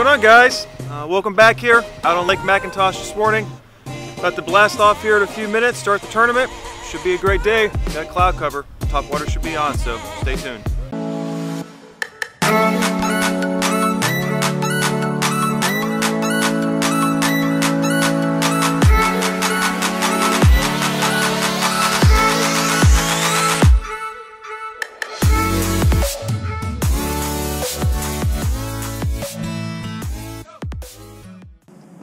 What's going on, guys? Welcome back here out on Lake Mackintosh this morning. About to blast off here in a few minutes, start the tournament. Should be a great day. Got cloud cover. Top water should be on, so stay tuned.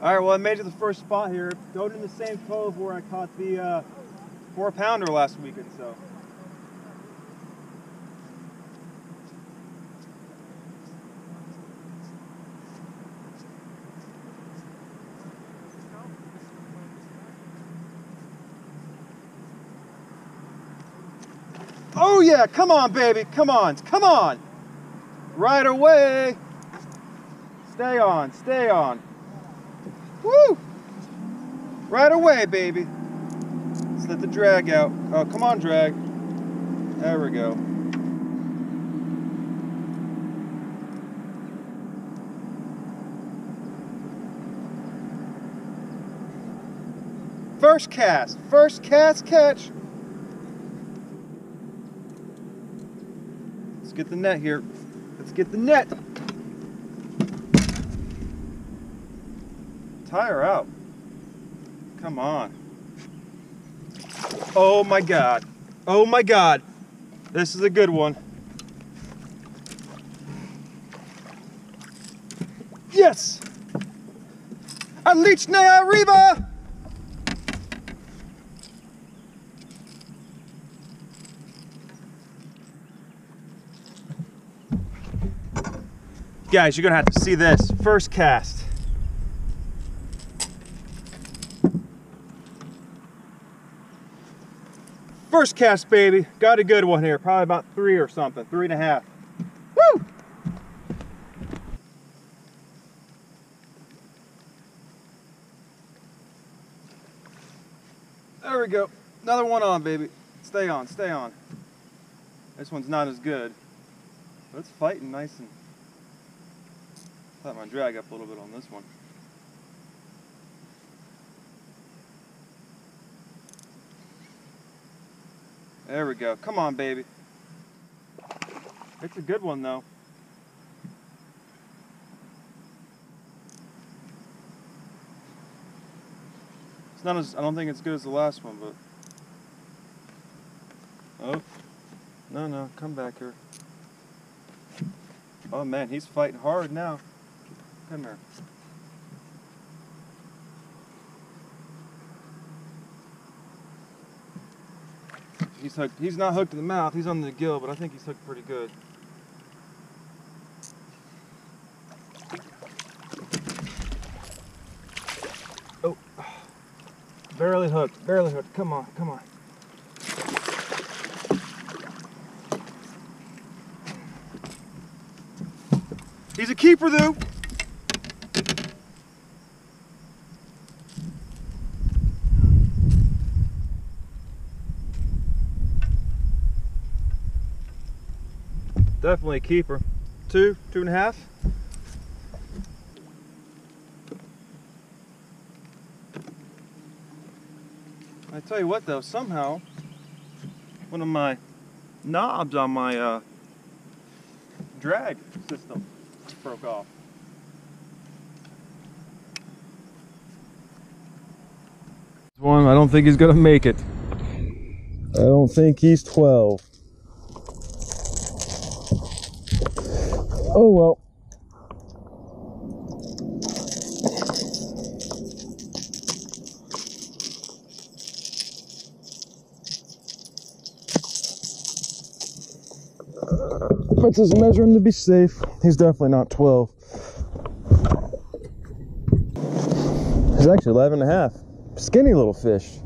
All right, well, I made it to the first spot here. Going in the same cove where I caught the 4-pounder last weekend, so. Oh yeah, come on, baby, come on, come on. Right away. Stay on, stay on. Woo! Right away, baby. Let's let the drag out. Oh, come on, drag. There we go. first cast catch. Let's get the net here. Let's get the net. Tie her out. Come on. Oh my God. Oh my God. This is a good one. Yes! A leech na arriba! Guys, you're gonna have to see this. First cast. First cast, baby. Got a good one here. Probably about 3 or something. 3.5. Woo! There we go. Another one on, baby. Stay on, stay on. This one's not as good, but it's fighting nice and... Let my drag up a little bit on this one. There we go. Come on, baby. It's a good one, though. It's not as, I don't think it's good as the last one, but... Oh. No, no. Come back here. Oh, man. He's fighting hard now. Come here. He's hooked. He's not hooked in the mouth, he's on the gill, but I think he's hooked pretty good. Oh, barely hooked, come on, come on. He's a keeper though. Definitely a keeper. 2.5. I tell you what though, somehow one of my knobs on my drag system broke off. One, I don't think he's gonna make it. I don't think he's 12. Oh well. Let's just measure him to be safe. He's definitely not 12. He's actually 11.5. Skinny little fish.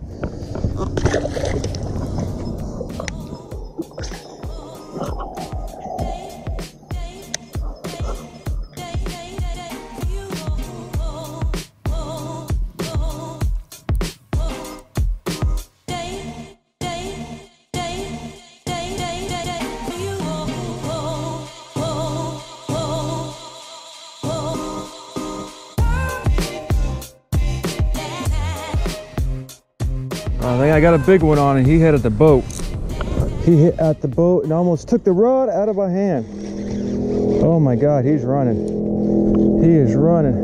I think I got a big one on and he hit at the boat. He hit at the boat and almost took the rod out of my hand. Oh my God, he's running. He is running.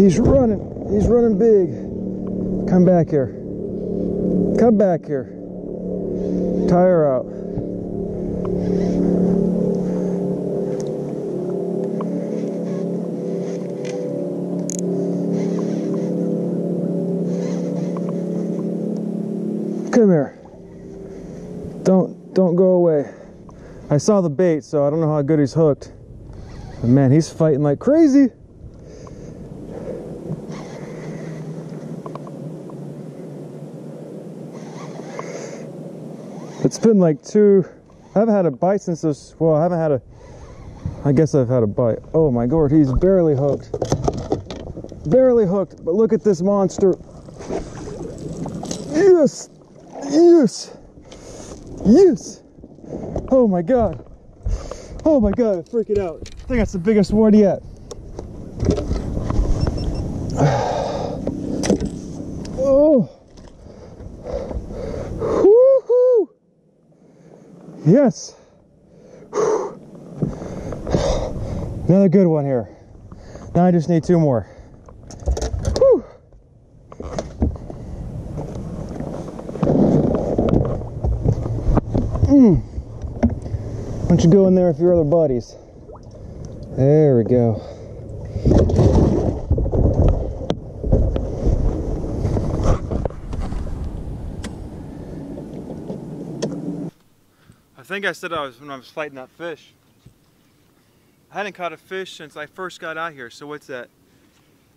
He's running. He's running big. Come back here. Come back here. Tie her out. Come here. Don't go away. I saw the bait, so I don't know how good he's hooked. But man, he's fighting like crazy. It's been like two, I haven't had a bite since this, well, I haven't had a, I guess I've had a bite. Oh my God, he's barely hooked. Barely hooked, but look at this monster. Yes. Yes! Yes! Oh my God! Oh my God, I'm freaking out. I think that's the biggest one yet. Oh! Woohoo! Yes! Another good one here. Now I just need two more. Why don't you go in there with your other buddies? There we go. I think I said when I was fighting that fish. I hadn't caught a fish since I first got out here, so what's that?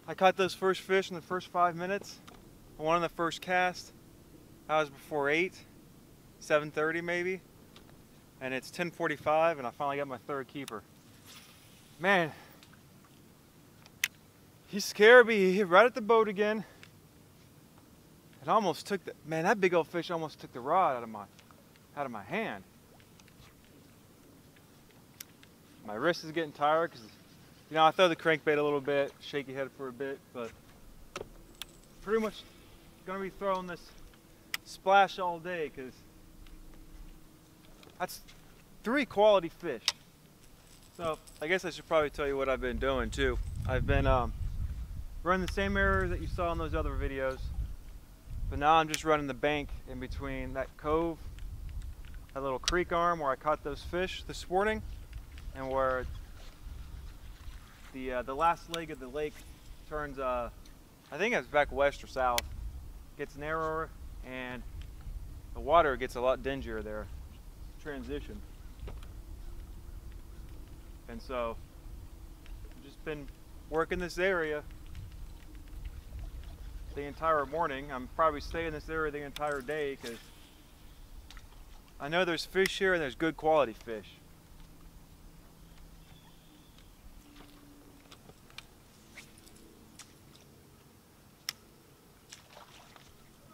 I caught those first fish in the first 5 minutes. I won on the first cast. That was before 8. 7:30 maybe, and it's 10:45 and I finally got my third keeper. Man, he scared me. He hit right at the boat again. It almost took the, man, that big old fish almost took the rod out of my hand. My wrist is getting tired because, you know, I throw the crankbait a little bit, shake your head for a bit, but pretty much gonna be throwing this splash all day because that's 3 quality fish. So I guess I should probably tell you what I've been doing too. I've been running the same error that you saw in those other videos, but now I'm just running the bank in between that cove, that little creek arm where I caught those fish this morning, and where the last leg of the lake turns, I think it's back west or south, gets narrower and the water gets a lot dingier there. Transition. And so I've just been working this area the entire morning. I'm probably staying in this area the entire day because I know there's fish here and there's good quality fish.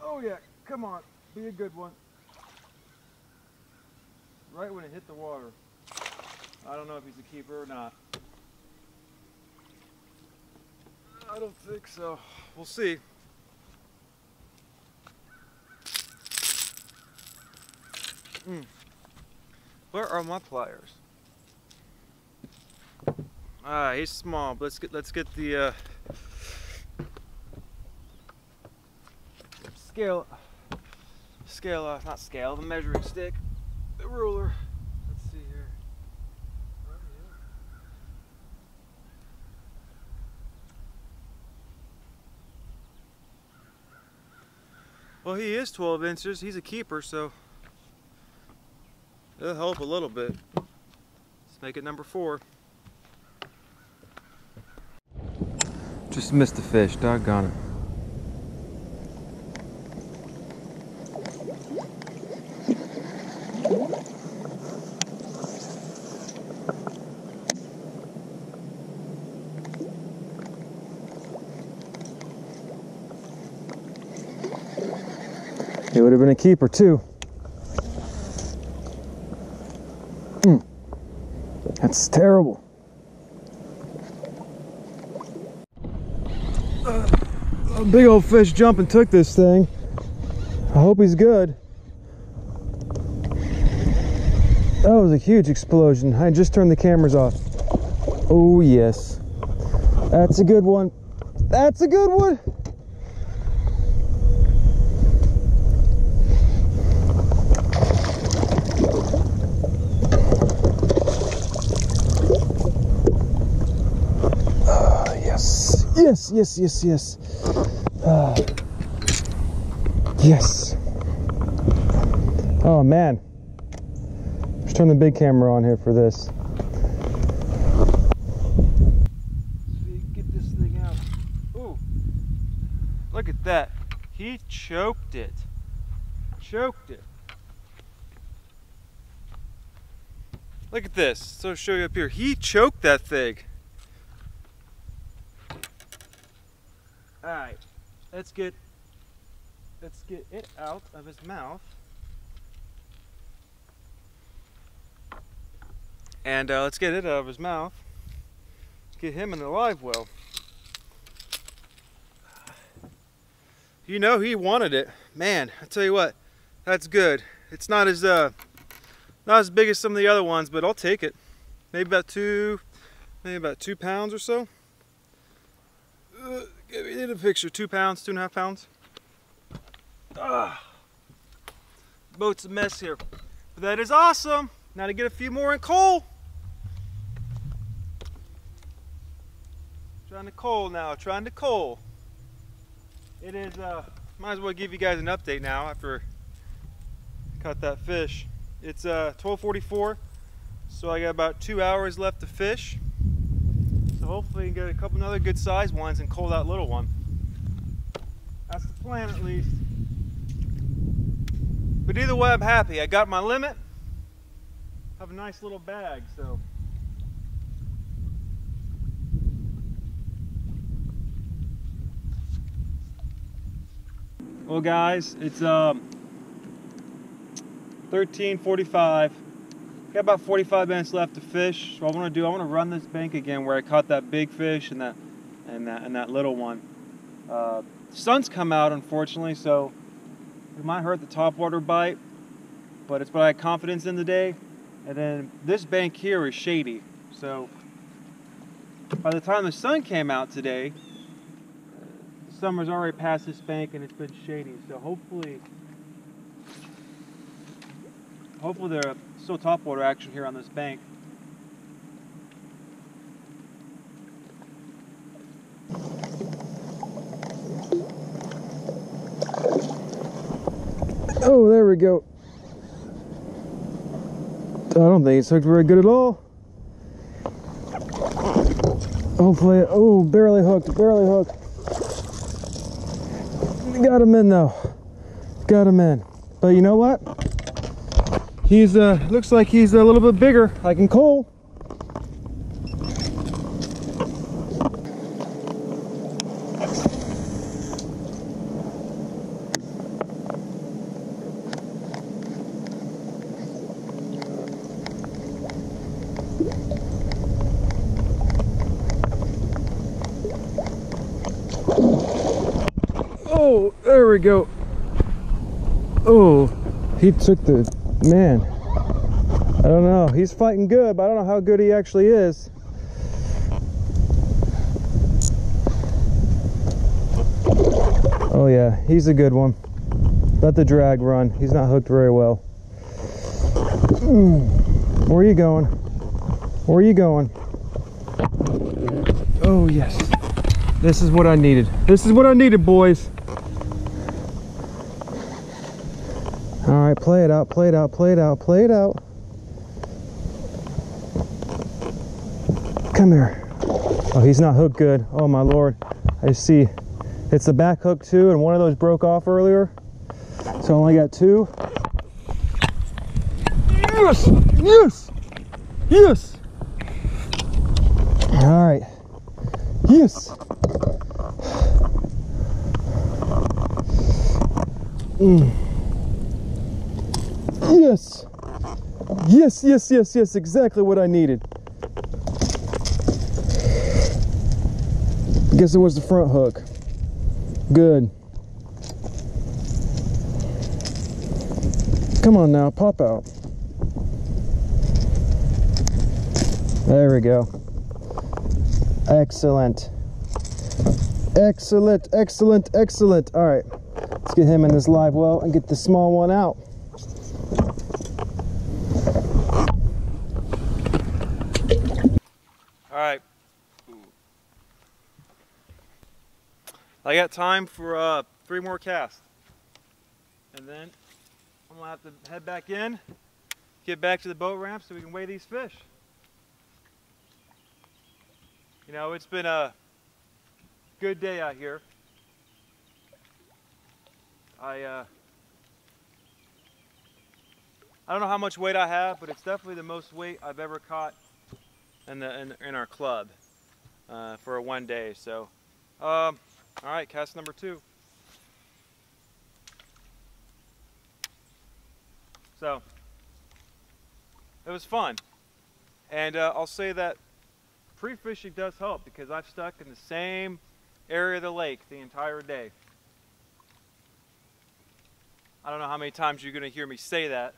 Oh yeah, come on, be a good one. Right when it hit the water. I don't know if he's a keeper or not. I don't think so. We'll see. Where are my pliers? Ah, he's small. But let's get the scale off. Not scale. The measuring stick. The ruler. Let's see here. Right here. Well, he is 12 inches. He's a keeper, so it'll help a little bit. Let's make it number 4. Just missed the fish. Doggone it. It would have been a keeper too. That's terrible. Big old fish jumped and took this thing. I hope he's good. That was a huge explosion. I just turned the cameras off. Oh yes. That's a good one. That's a good one. Yes, yes, yes, yes. Yes. Oh man. Let's turn the big camera on here for this. Get this thing out. Ooh. Look at that. He choked it. Choked it. Look at this. So I'll show you up here. He choked that thing. Alright, let's get it out of his mouth. And let's get it out of his mouth. Let's get him in the live well. You know he wanted it. Man, I tell you what, that's good. It's not as big as some of the other ones, but I'll take it. Maybe about two pounds or so. We did a picture, 2 pounds, 2.5 pounds. Boat's a mess here. But that is awesome. Now to get a few more in coal. Trying to coal now, trying to coal. It is, might as well give you guys an update now after I caught that fish. It's 12:44, so I got about 2 hours left to fish. So hopefully we can get a couple other good sized ones and cull that little one. That's the plan at least. But either way I'm happy. I got my limit. Have a nice little bag, so. Well guys, it's 13:45. Got about 45 minutes left to fish. So I want to run this bank again where I caught that big fish and that little one. Sun's come out unfortunately, so it might hurt the topwater bite, but it's what I had confidence in today. And then this bank here is shady, so by the time the sun came out today, the summer's already past this bank and it's been shady. So hopefully they're still topwater action here on this bank. Oh, there we go. I don't think it's hooked very good at all. Hopefully, oh, barely hooked, barely hooked. Got him in though. Got him in. But you know what? He's looks like he's a little bit bigger. I can coal. Oh, there we go. Oh, he took the... Man, I don't know. He's fighting good, but I don't know how good he actually is. Oh yeah, he's a good one. Let the drag run. He's not hooked very well. Where are you going? Where are you going? Oh yes. This is what I needed. This is what I needed, boys. Alright, play it out, play it out, play it out, play it out. Come here. Oh, he's not hooked good. Oh my lord. I see. It's the back hook too, and one of those broke off earlier. So I only got two. Yes! Yes! Yes! Alright. Yes! Yes, yes, yes, yes, yes, exactly what I needed. I guess it was the front hook. Good. Come on now, pop out. There we go. Excellent. Excellent, excellent, excellent. All right, let's get him in this live well and get the small one out. All right. Ooh. I got time for 3 more casts. And then I'm gonna have to head back in, get back to the boat ramp so we can weigh these fish. You know, it's been a good day out here. I don't know how much weight I have, but it's definitely the most weight I've ever caught in our club for a one day. So, all right, cast number 2. So it was fun, and I'll say that pre-fishing does help because I've stuck in the same area of the lake the entire day. I don't know how many times you're going to hear me say that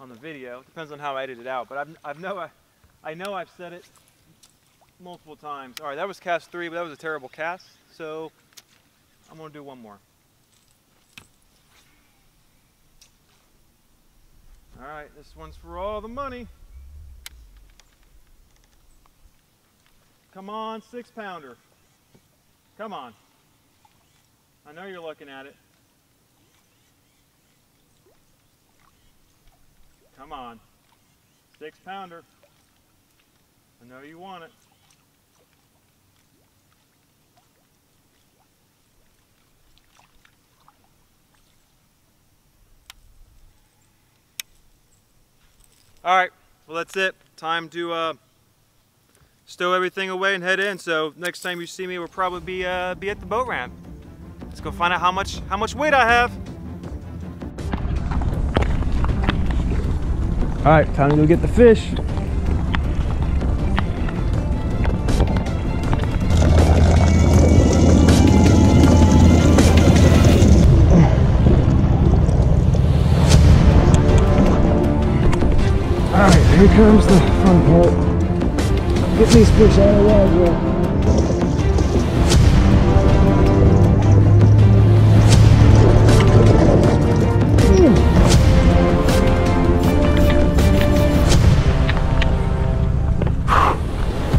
on the video. It depends on how I edit it out, but I know I've said it multiple times. All right, that was cast 3, but that was a terrible cast, so I'm going to do one more. All right, this one's for all the money. Come on, 6-pounder. Come on. I know you're looking at it. Come on. 6-pounder. I know you want it. All right, well, that's it. Time to stow everything away and head in. So next time you see me, we'll probably be at the boat ramp. Let's go find out how much weight I have. All right, time to go get the fish. All right, here comes the fun part. Get these fish out of the water, bro.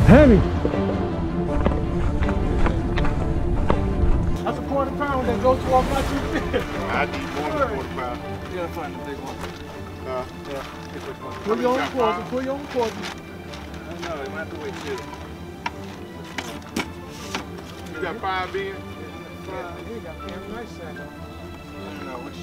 Heavy. That's a quarter-pounder that goes to all my 2 feet. I need more than a quarter-pounder. You gotta find the big one. Yeah. Pull your own quarter, pull your own quarter. No, they might have to wait too. You got 5 beans? Yeah, we got 5 nice sand. I don't know which.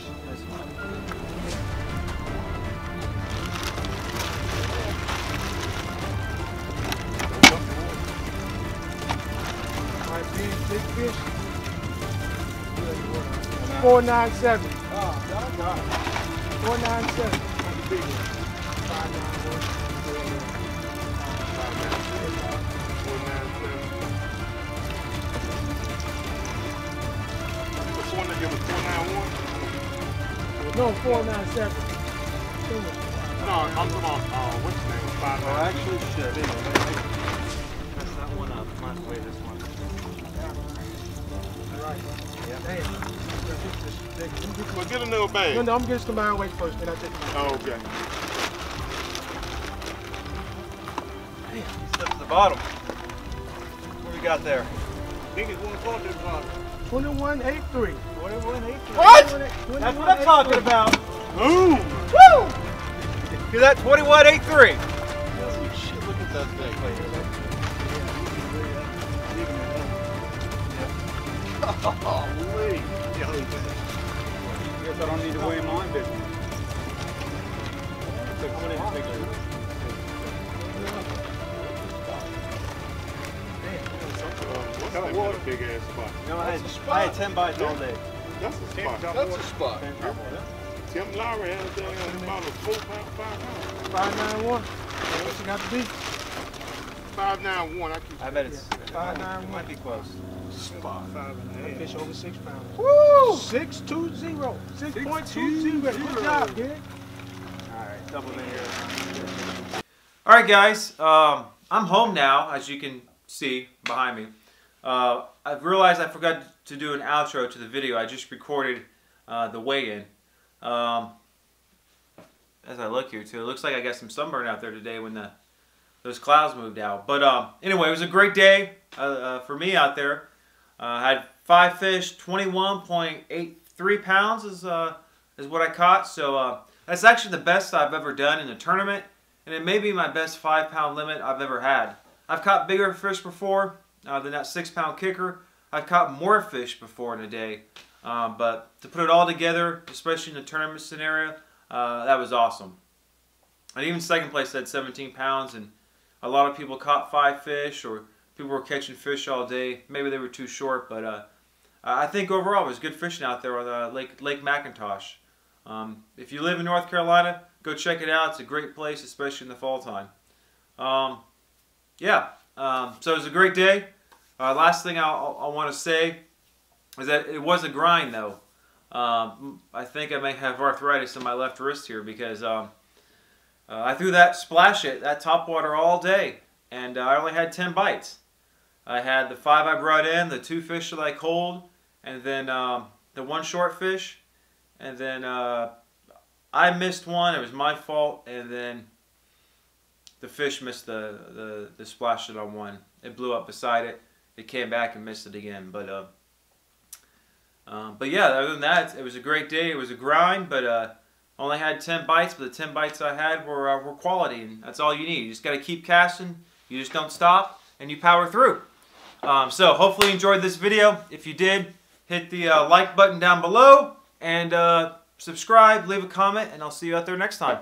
497. Oh, God. 497. That's the big one. 597. No, 497. No, I'm talking about what's the name? 5. Oh, actually, shit. That's that one up. Might weigh this one. All right. Yeah. Damn. Well, get a little bag. No, I'm getting some iron weight first, then I take it. Oh, okay. Damn, he slipped to the bottom. What we got there? I think it's 2183. 2183. What? 2183. That's what I'm talking about. Ooh. Woo! Hear that? 2183. Holy shit! Look at that thing. Holy! I guess I don't need to weigh mine, did a big ass spot. No, I had 10 bites all day. That's a spot. That's a spot. Tim Lowry had a thing on about a 4.5 pound. 591. What you got to be? 591. I bet it's 591. Might be close. spot. 5 and a half. Fish over 6 pounds. Woo! 620. 6.20. Good job, kid. All right, double in here. All right, guys. I'm home now, as you can see behind me. I've realized I forgot to do an outro to the video. I just recorded the weigh-in. As I look here too, it looks like I got some sunburn out there today when those clouds moved out. But anyway, it was a great day for me out there. I had 5 fish, 21.83 pounds is what I caught. So that's actually the best I've ever done in a tournament, and it may be my best 5-pound limit I've ever had. I've caught bigger fish before than that 6-pound kicker. I've caught more fish before in a day, but to put it all together, especially in a tournament scenario, that was awesome. And even second place had 17 pounds, and a lot of people caught 5 fish, or people were catching fish all day. Maybe they were too short, but I think overall it was good fishing out there on Lake Mackintosh. If you live in North Carolina, go check it out. It's a great place, especially in the fall time. So it was a great day. Last thing I want to say is that it was a grind, though. I think I may have arthritis in my left wrist here because I threw that splash it, that topwater all day, and I only had 10 bites. I had the 5 I brought in, the 2 fish that I culled, and then the 1 short fish, and then I missed one. It was my fault, and then the fish missed the splash it on one. It blew up beside it. It came back and missed it again, but. But yeah, other than that, it was a great day. It was a grind, but only had 10 bites. But the 10 bites I had were quality, and that's all you need. You just got to keep casting. You just don't stop, and you power through. So hopefully you enjoyed this video. If you did, hit the like button down below, and subscribe, leave a comment, and I'll see you out there next time.